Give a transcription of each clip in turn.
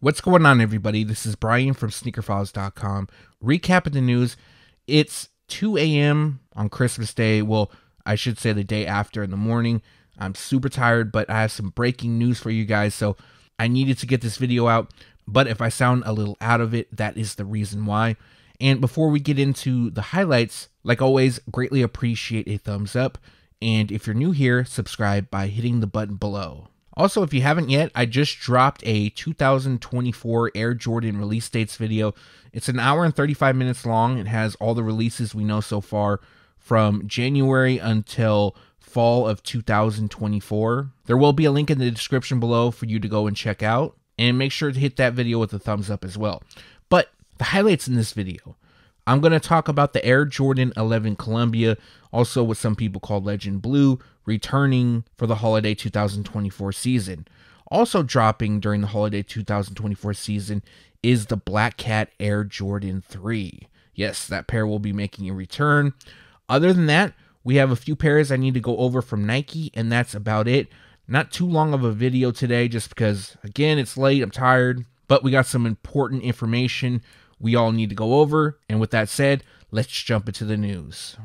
What's going on, everybody? This is Brian from sneakerfiles.com. Recapping the news, it's 2 a.m. on Christmas Day. Well, I should say the day after in the morning. I'm super tired, but I have some breaking news for you guys, so I needed to get this video out. But if I sound a little out of it, that is the reason why. And before we get into the highlights, like always, greatly appreciate a thumbs up. And if you're new here, subscribe by hitting the button below. Also, if you haven't yet, I just dropped a 2024 Air Jordan release dates video. It's an hour and 35 minutes long. It has all the releases we know so far from January until fall of 2024. There will be a link in the description below for you to go and check out. And make sure to hit that video with a thumbs up as well. But the highlights in this video, I'm going to talk about the Air Jordan 11 Columbia, also what some people call Legend Blue, returning for the holiday 2024 season. Also dropping during the holiday 2024 season is the Black Cat Air Jordan 3. Yes, that pair will be making a return. Other than that, we have a few pairs I need to go over from Nike, and that's about it. Not too long of a video today just because, again, it's late, I'm tired, but we got some important information we all need to go over. And with that said, let's jump into the news.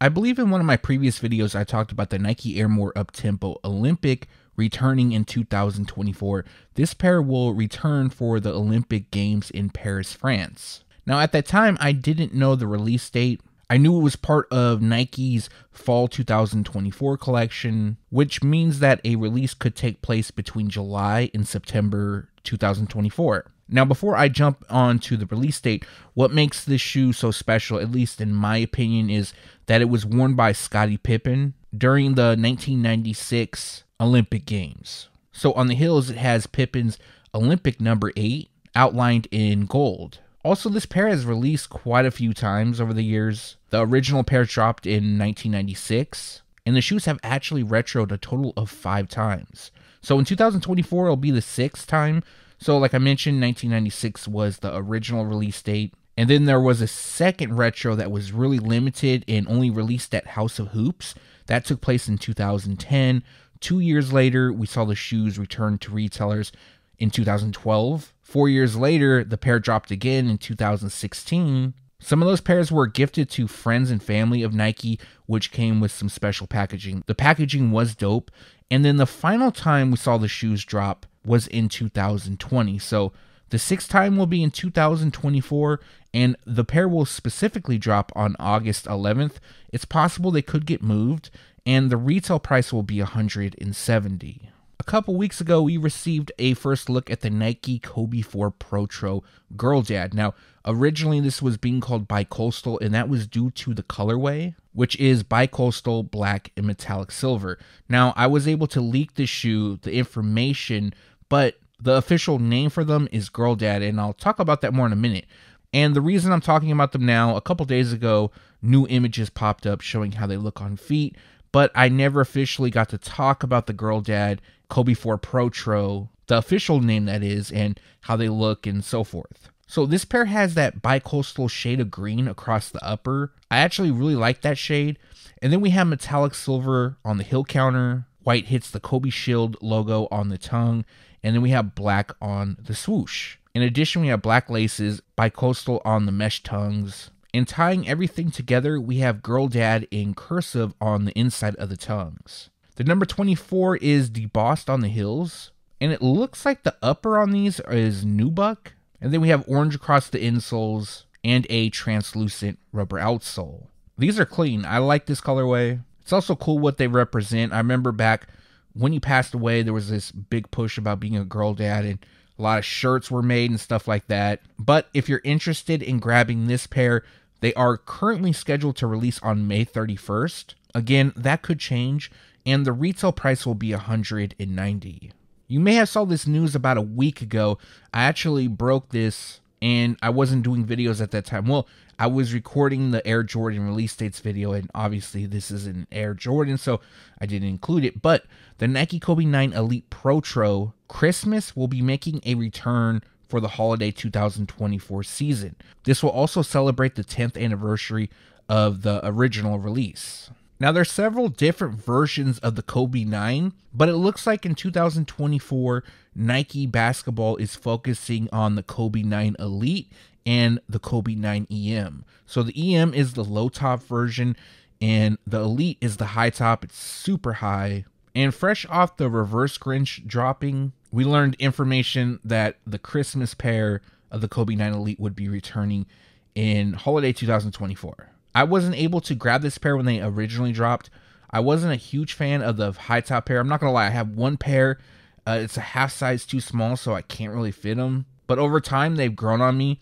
I believe in one of my previous videos, I talked about the Nike Air More Uptempo Olympic returning in 2024. This pair will return for the Olympic Games in Paris, France. Now, at that time, I didn't know the release date. I knew it was part of Nike's fall 2024 collection, which means that a release could take place between July and September 2024. Now, before I jump on to the release date, what makes this shoe so special, at least in my opinion, is that it was worn by Scottie Pippen during the 1996 Olympic Games. So on the heels, it has Pippen's Olympic number 8 outlined in gold. Also, this pair has released quite a few times over the years. The original pair dropped in 1996, and the shoes have actually retroed a total of 5 times. So in 2024, it'll be the 6th time. So like I mentioned, 1996 was the original release date. And then there was a second retro that was really limited and only released at House of Hoops. That took place in 2010. 2 years later, we saw the shoes return to retailers in 2012. 4 years later, the pair dropped again in 2016. Some of those pairs were gifted to friends and family of Nike, which came with some special packaging. The packaging was dope. And then the final time we saw the shoes drop was in 2020. So the 6th time will be in 2024, and the pair will specifically drop on August 11th. It's possible they could get moved, and the retail price will be $170. A couple weeks ago, we received a first look at the Nike Kobe 4 Protro Girl Dad. Now, originally this was being called Bicoastal, and that was due to the colorway, which is Bicoastal Black and Metallic Silver. Now, I was able to leak the shoe, the information, but the official name for them is Girl Dad, and I'll talk about that more in a minute. And the reason I'm talking about them now, a couple days ago, new images popped up showing how they look on feet, but I never officially got to talk about the Girl Dad Kobe 4 Protro, the official name that is, and how they look and so forth. So this pair has that bicoastal shade of green across the upper. I actually really like that shade. And then we have metallic silver on the heel counter. White hits the Kobe Shield logo on the tongue. And then we have black on the swoosh. In addition, we have black laces, bicoastal on the mesh tongues. And tying everything together, we have Girl Dad in cursive on the inside of the tongues. The number 24 is debossed on the heels. And it looks like the upper on these is nubuck. And then we have orange across the insoles and a translucent rubber outsole. These are clean. I like this colorway. It's also cool what they represent. I remember back when he passed away, there was this big push about being a Girl Dad, and a lot of shirts were made and stuff like that. But if you're interested in grabbing this pair, they are currently scheduled to release on May 31st. Again, that could change, and the retail price will be $190. You may have saw this news about a week ago. I actually broke this, and I wasn't doing videos at that time. Well, I was recording the Air Jordan release dates video, and obviously this is an Air Jordan, so I didn't include it. But the Nike Kobe 9 Elite Protro Christmas will be making a return for the holiday 2024 season. This will also celebrate the 10th anniversary of the original release. Now there's several different versions of the Kobe 9, but it looks like in 2024, Nike basketball is focusing on the Kobe 9 Elite and the Kobe 9 EM. So the EM is the low top version and the Elite is the high top. It's super high. And fresh off the reverse Grinch dropping, we learned information that the Christmas pair of the Kobe 9 Elite would be returning in holiday 2024. I wasn't able to grab this pair when they originally dropped. I wasn't a huge fan of the high top pair. I'm not gonna lie, I have one pair. It's a half size too small, so I can't really fit them. But over time, they've grown on me.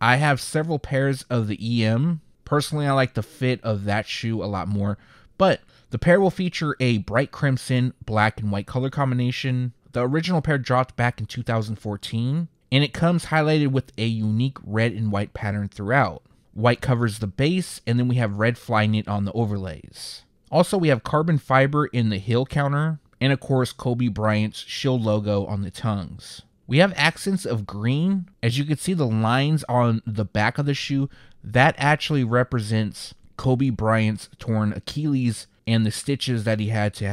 I have several pairs of the EM. Personally, I like the fit of that shoe a lot more. But the pair will feature a bright crimson, black, and white color combination. The original pair dropped back in 2014, and it comes highlighted with a unique red and white pattern throughout. White covers the base, and then we have red flying it on the overlays. Also, we have carbon fiber in the heel counter, and of course, Kobe Bryant's shield logo on the tongues. We have accents of green. As you can see, the lines on the back of the shoe, that actually represents Kobe Bryant's torn Achilles and the stitches that he had to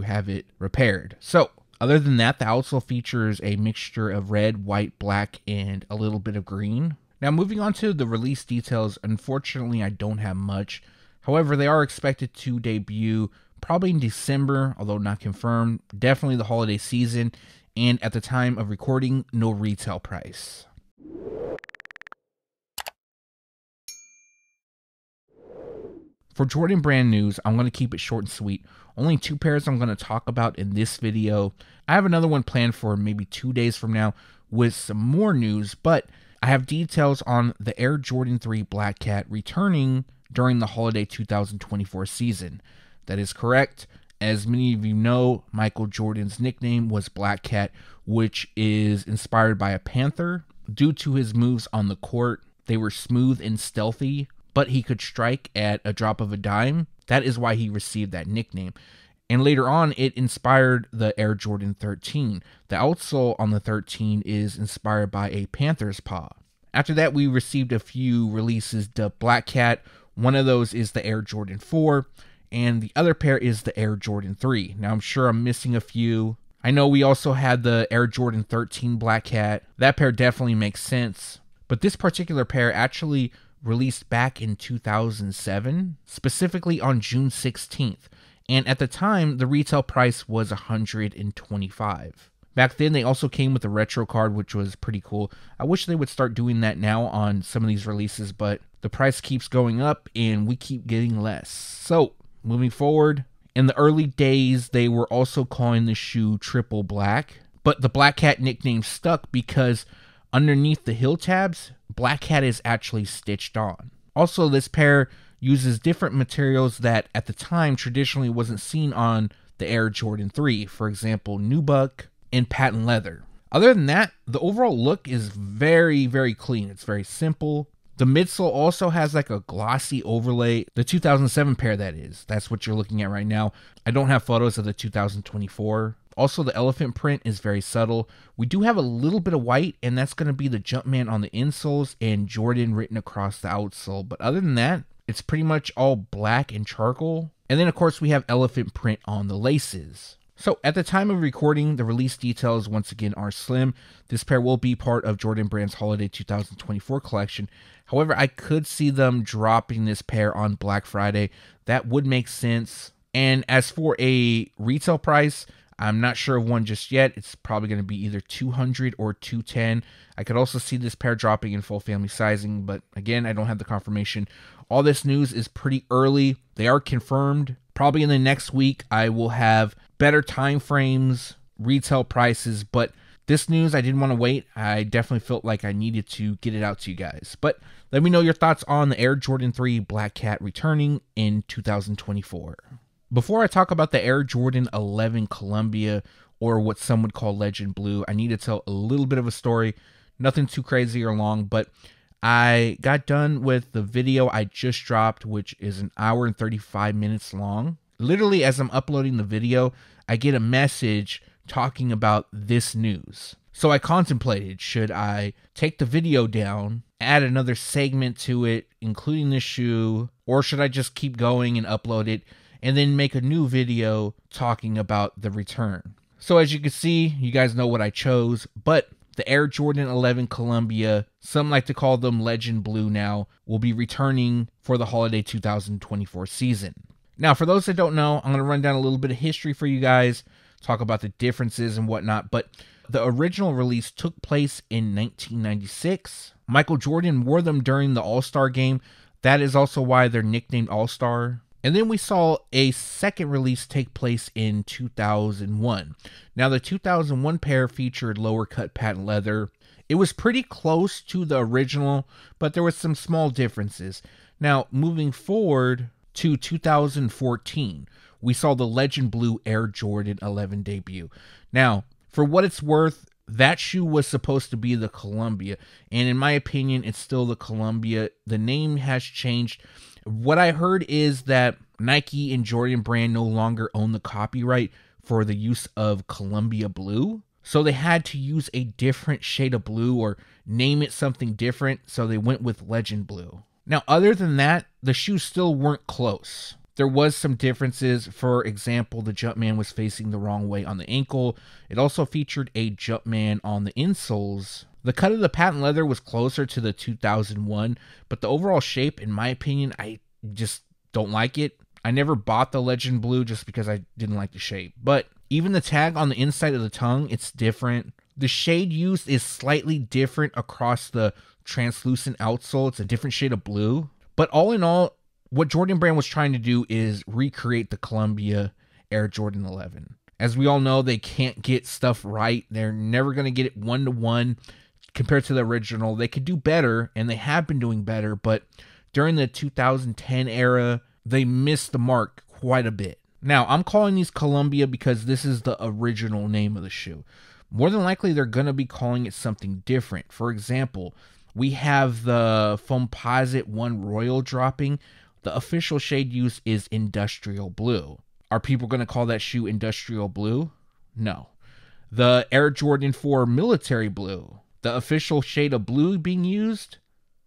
have it repaired. So, other than that, the outsole features a mixture of red, white, black, and a little bit of green. Now, moving on to the release details, unfortunately, I don't have much. However, they are expected to debut probably in December, although not confirmed, definitely the holiday season, and at the time of recording, no retail price. For Jordan Brand news, I'm going to keep it short and sweet. Only two pairs I'm going to talk about in this video. I have another one planned for maybe 2 days from now with some more news, but I have details on the Air Jordan 3 Black Cat returning during the holiday 2024 season. That is correct. As many of you know, Michael Jordan's nickname was Black Cat, which is inspired by a panther. Due to his moves on the court, they were smooth and stealthy, but he could strike at a drop of a dime. That is why he received that nickname. And later on, it inspired the Air Jordan 13. The outsole on the 13 is inspired by a panther's paw. After that, we received a few releases to Black Cat. One of those is the Air Jordan 4, and the other pair is the Air Jordan 3. Now, I'm sure I'm missing a few. I know we also had the Air Jordan 13 Black Cat. That pair definitely makes sense. But this particular pair actually released back in 2007, specifically on June 16th. And at the time, the retail price was $125. Back then, they also came with a retro card, which was pretty cool. I wish they would start doing that now on some of these releases, but the price keeps going up and we keep getting less. So, moving forward, in the early days, they were also calling the shoe Triple Black, but the Black Cat nickname stuck because underneath the heel tabs, Black Cat is actually stitched on. Also, this pair uses different materials that at the time traditionally wasn't seen on the Air Jordan 3, for example, nubuck and patent leather. Other than that, the overall look is very, very clean. It's very simple. The midsole also has like a glossy overlay, the 2007 pair that is. That's what you're looking at right now. I don't have photos of the 2024. Also, the elephant print is very subtle. We do have a little bit of white, and that's going to be the Jumpman on the insoles and Jordan written across the outsole. But other than that, it's pretty much all black and charcoal. And then, of course, we have elephant print on the laces. So, at the time of recording, the release details, once again, are slim. This pair will be part of Jordan Brand's Holiday 2024 collection. However, I could see them dropping this pair on Black Friday. That would make sense. And as for a retail price, I'm not sure of one just yet. It's probably going to be either $200 or $210. I could also see this pair dropping in full family sizing, but again, I don't have the confirmation. All this news is pretty early. They are confirmed. Probably in the next week, I will have better time frames, retail prices, but this news, I didn't want to wait. I definitely felt like I needed to get it out to you guys. But let me know your thoughts on the Air Jordan 3 Black Cat returning in 2024. Before I talk about the Air Jordan 11 Columbia, or what some would call Legend Blue, I need to tell a little bit of a story. Nothing too crazy or long, but I got done with the video I just dropped, which is an hour and 35 minutes long. Literally, as I'm uploading the video, I get a message talking about this news. So I contemplated, should I take the video down, add another segment to it, including this shoe, or should I just keep going and upload it? and then make a new video talking about the return. So as you can see, you guys know what I chose, but the Air Jordan 11 Columbia, some like to call them Legend Blue now, will be returning for the holiday 2024 season. Now, for those that don't know, I'm going to run down a little bit of history for you guys, talk about the differences and whatnot, but the original release took place in 1996. Michael Jordan wore them during the All-Star game. That is also why they're nicknamed All-Star. And then we saw a second release take place in 2001. Now, the 2001 pair featured lower cut patent leather. It was pretty close to the original, but there were some small differences. Now, moving forward to 2014, we saw the Legend Blue Air Jordan 11 debut. Now, for what it's worth, that shoe was supposed to be the Columbia, and in my opinion, it's still the Columbia. The name has changed. What I heard is that Nike and Jordan Brand no longer own the copyright for the use of Columbia Blue, so they had to use a different shade of blue or name it something different, so they went with Legend Blue. Now, other than that, the shoes still weren't close. There was some differences. For example, the Jumpman was facing the wrong way on the ankle. It also featured a Jumpman on the insoles. The cut of the patent leather was closer to the 2001, but the overall shape, in my opinion, I just don't like it. I never bought the Legend Blue just because I didn't like the shape, but even the tag on the inside of the tongue, it's different. The shade used is slightly different across the translucent outsole. It's a different shade of blue, but all in all, what Jordan Brand was trying to do is recreate the Columbia Air Jordan 11. As we all know, they can't get stuff right. They're never going to get it one-to-one compared to the original. They could do better, and they have been doing better, but during the 2010 era, they missed the mark quite a bit. Now, I'm calling these Columbia because this is the original name of the shoe. More than likely, they're going to be calling it something different. For example, we have the Foamposite One Royal dropping. The official shade use is Industrial Blue. Are people going to call that shoe Industrial Blue? No. The Air Jordan 4 Military Blue. The official shade of blue being used?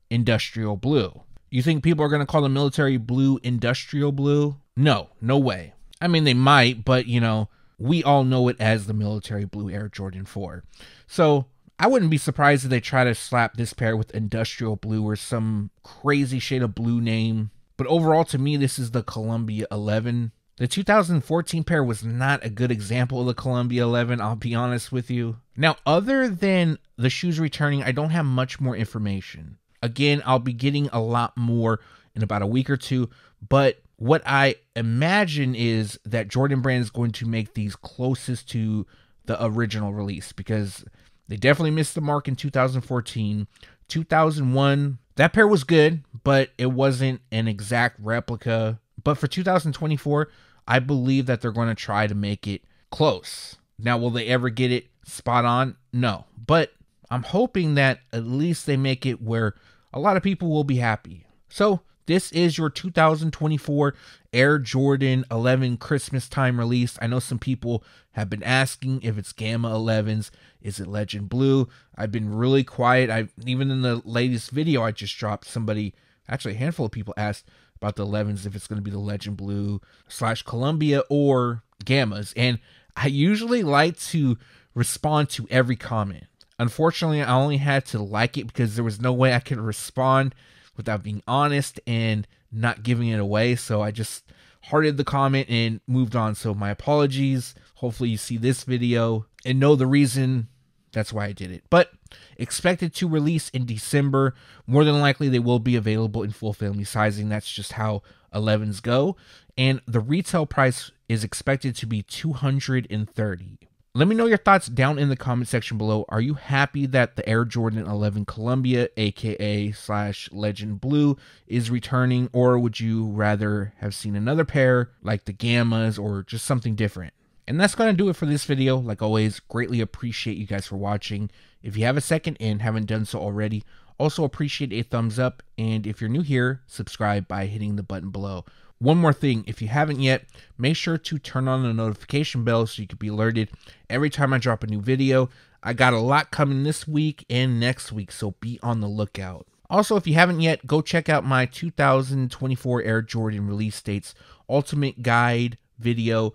Industrial Blue. You think people are going to call the Military Blue Industrial Blue? No. No way. I mean, they might, but, you know, we all know it as the Military Blue Air Jordan 4. So I wouldn't be surprised if they try to slap this pair with Industrial Blue or some crazy shade of blue name. But overall, to me, this is the Columbia 11. The 2014 pair was not a good example of the Columbia 11, I'll be honest with you. Now, other than the shoes returning, I don't have much more information. Again, I'll be getting a lot more in about a week or two, but what I imagine is that Jordan Brand is going to make these closest to the original release because they definitely missed the mark in 2014. 2001, that pair was good, but it wasn't an exact replica. But for 2024, I believe that they're going to try to make it close. Now, will they ever get it spot on? No. But I'm hoping that at least they make it where a lot of people will be happy. So this is your 2024 Air Jordan 11 Christmas time release. I know some people have been asking if it's Gamma 11s. Is it Legend Blue? I've been really quiet. Even in the latest video I just dropped, somebody, actually a handful of people asked about the 11s, if it's going to be the Legend Blue / Columbia or Gammas. And I usually like to respond to every comment. Unfortunately, I only had to like it because there was no way I could respond without being honest and not giving it away. So I just hearted the comment and moved on. So my apologies. Hopefully you see this video and know the reason. That's why I did it. But expected to release in December. More than likely, they will be available in full family sizing. That's just how 11s go. And the retail price is expected to be $230. Let me know your thoughts down in the comment section below. Are you happy that the Air Jordan 11 Columbia, aka / Legend Blue, is returning? Or would you rather have seen another pair like the Gammas or just something different? And that's going to do it for this video. Like always, greatly appreciate you guys for watching. If you have a second and haven't done so already, also appreciate a thumbs up. And if you're new here, subscribe by hitting the button below. One more thing, if you haven't yet, make sure to turn on the notification bell so you can be alerted every time I drop a new video. I got a lot coming this week and next week, so be on the lookout. Also, if you haven't yet, go check out my 2024 Air Jordan release dates ultimate guide video.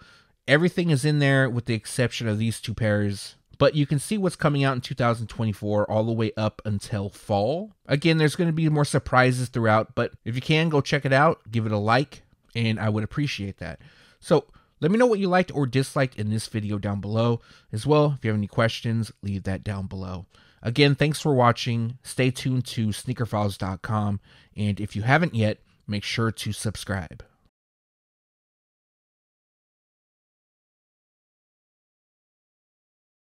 Everything is in there with the exception of these two pairs. But you can see what's coming out in 2024 all the way up until fall. Again, there's going to be more surprises throughout, but if you can, go check it out. Give it a like, and I would appreciate that. So let me know what you liked or disliked in this video down below. As well, if you have any questions, leave that down below. Again, thanks for watching. Stay tuned to sneakerfiles.com, and if you haven't yet, make sure to subscribe.